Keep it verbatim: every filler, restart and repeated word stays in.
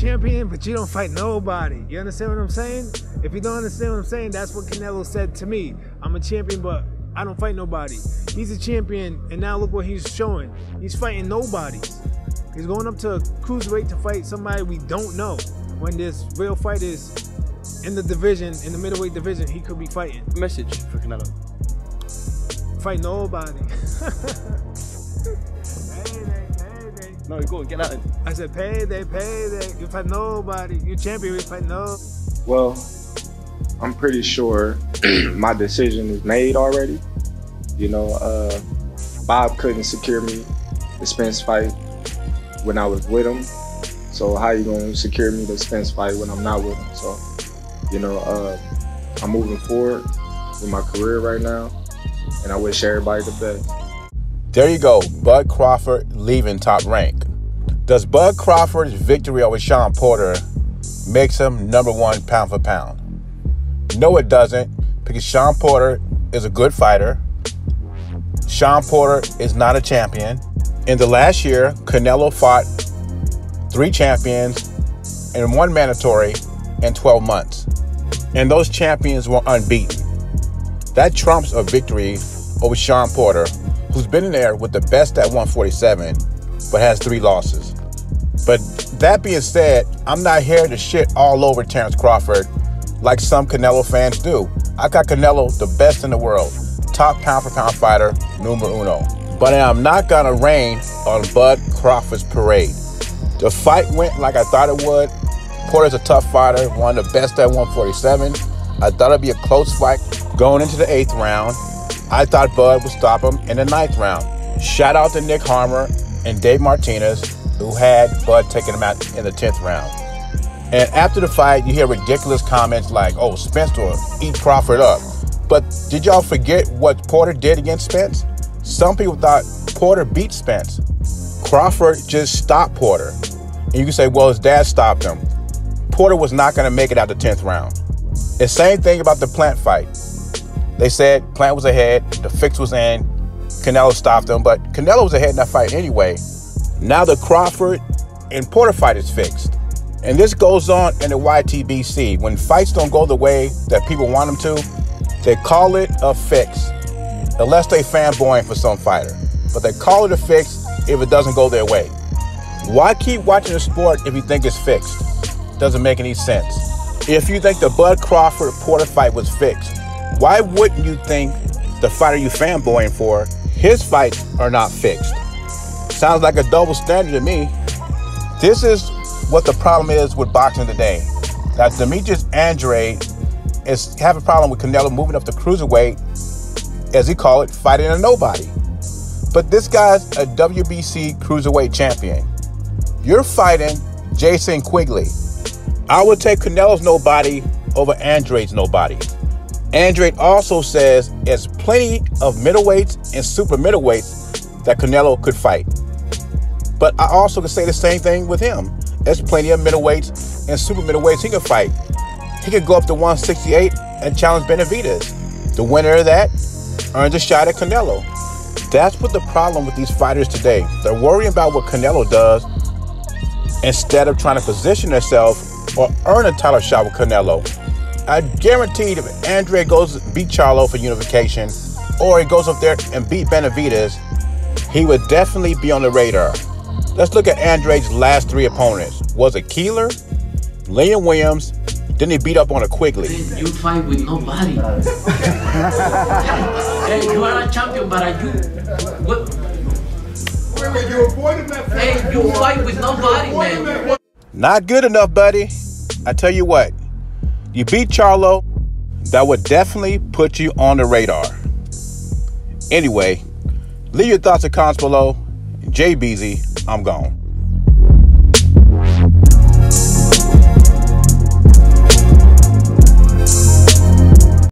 champion, but you don't fight nobody. You understand what I'm saying? If you don't understand what I'm saying, that's what Canelo said to me. I'm a champion, but I don't fight nobody. He's a champion, and now look what he's showing. He's fighting nobody. He's going up to cruiserweight to fight somebody we don't know, when there's real fighters in the division, in the middleweight division, he could be fighting. Message for Canelo. Fight nobody. Payday, payday. No, go and get that in. I said payday, payday. You fight nobody. You champion, you fight no. Well, I'm pretty sure my decision is made already. You know, uh, Bob couldn't secure me the Spence fight when I was with him. So how you gonna secure me the Spence fight when I'm not with him? So, you know, uh, I'm moving forward with my career right now, and I wish everybody the best. There you go, Bud Crawford leaving Top Rank. Does Bud Crawford's victory over Shawn Porter makes him number one pound for pound? No, it doesn't, because Shawn Porter is a good fighter. Shawn Porter is not a champion. In the last year, Canelo fought three champions and one mandatory in twelve months. And those champions were unbeaten. That trumps a victory over Shawn Porter, who's been in there with the best at one forty-seven, but has three losses. But that being said, I'm not here to shit all over Terence Crawford like some Canelo fans do. I got Canelo the best in the world, top pound for pound fighter, numero uno. But I'm not gonna rain on Bud Crawford's parade. The fight went like I thought it would. Porter's a tough fighter, one of the best at one forty-seven. I thought it'd be a close fight going into the eighth round. I thought Bud would stop him in the ninth round. Shout out to Nick Harmer and Dave Martinez, who had Bud taking him out in the tenth round. And after the fight, you hear ridiculous comments like, oh, Spence will eat Crawford up. But did y'all forget what Porter did against Spence? Some people thought Porter beat Spence. Crawford just stopped Porter. And you can say, well, his dad stopped him. Porter was not going to make it out the tenth round. The same thing about the Plant fight. They said Plant was ahead, the fix was in, Canelo stopped him, but Canelo was ahead in that fight anyway. Now the Crawford and Porter fight is fixed. And this goes on in the Y T B C. When fights don't go the way that people want them to, they call it a fix. Unless they fanboying for some fighter. But they call it a fix if it doesn't go their way. Why keep watching a sport if you think it's fixed? Doesn't make any sense. If you think the Bud Crawford-Porter fight was fixed, why wouldn't you think the fighter you fanboying for, his fights are not fixed? Sounds like a double standard to me. This is what the problem is with boxing today. That Demetrius Andrade is having a problem with Canelo moving up to cruiserweight, as he call it, fighting a nobody. But this guy's a W B C cruiserweight champion. You're fighting Jason Quigley. I would take Canelo's nobody over Andrade's nobody. Andrade also says there's plenty of middleweights and super middleweights that Canelo could fight. But I also could say the same thing with him. There's plenty of middleweights and super middleweights he could fight. He could go up to one sixty-eight and challenge Benavidez. The winner of that earns a shot at Canelo. That's what the problem with these fighters today. They're worrying about what Canelo does instead of trying to position themselves or earn a title shot with Canelo. I guarantee if Andre goes beat Charlo for unification, or he goes up there and beat Benavidez, he would definitely be on the radar. Let's look at Andre's last three opponents. Was it Keeler, Liam Williams, then he beat up on a Quigley. You fight with nobody. Hey, you are a champion, but are you... What? Wait, wait, you avoided that fight. Hey, you fight with nobody, man. Not good enough, buddy. I tell you what. You beat Charlo, that would definitely put you on the radar. Anyway, leave your thoughts and comments below. J Beezy, I'm gone.